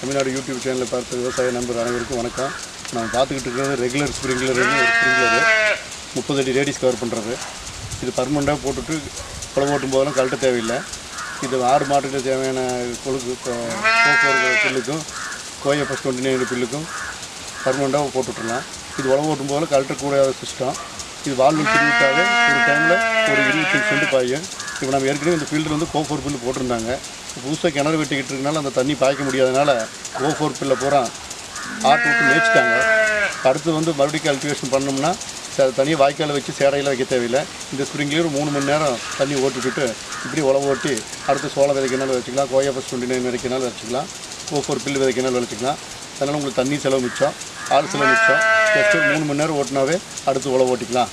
Tamil Nadu YouTube சேனலில் பார்த்த விவசாய நண்பர் அனைவருக்கும் வணக்கம். நான் பார்த்துக்கிட்டு இருக்கிறது ரெகுலர் ஸ்ப்ரிங்லர் 30 அடி ரேடிஸ் கவர் பண்ணுறது. இது பர்மனெண்ட்டாக போட்டுட்டு குழம்பு ஓட்டும் போதெல்லாம் கழட்ட தேவையில்லை. இது ஆடு மாட்டுக்கு தேவையான கொழுக்கு பில்லுக்கும் கோயை ஃபஸ்ட் கொண்டு பில்லுக்கும் பர்மனெண்ட்டாக போட்டுவிட்டுலாம். இது உழவு ஓட்டும் போதெல்லாம் கழட்டக்கூடாத சிஸ்டம். இது வால்வில் திருவிட்டாவே ஒரு டைமில் ஒரு 25 சென்ட் பாயும். இப்போ நம்ம ஏற்கனவே இந்த ஃபீல்டு வந்து கோஃபோர் பில்லு போட்டிருந்தாங்க. புதுசாக கிணறு வெட்டிக்கிட்டு இருக்கனால அந்த தண்ணி பாய்க்க முடியாதனால கோஃபோர் பில்லை பூரா ஆட்டு விட்டு மேய்ச்சிட்டாங்க. அடுத்து வந்து மறுபடியும் கல்டிவேஷன் பண்ணோம்னா தனியாக வாய்க்கால் வச்சு சேடையில் வைக்க தேவையில்லை. இந்த ஸ்ப்ரிங்லேயே ஒரு 3 மணி நேரம் தண்ணி ஓட்டிக்கிட்டு இப்படி உழவு ஓட்டி அடுத்து சோளம் விதைக்கனாலும் வச்சுக்கலாம், கோயா ஃபஸ்ட் 29 விதைக்கனாலும் விதைச்சிக்கலாம், கோஃபோர் பில்லு விதைக்கனாலும் விளைச்சிக்கலாம். அதனால் உங்களுக்கு தண்ணி செலவு மிச்சம், ஆள் செலவு மிச்சம். ஜஸ்ட்டு 3 மணி நேரம் ஓட்டினாவே அடுத்து உழவு ஓட்டிக்கலாம்.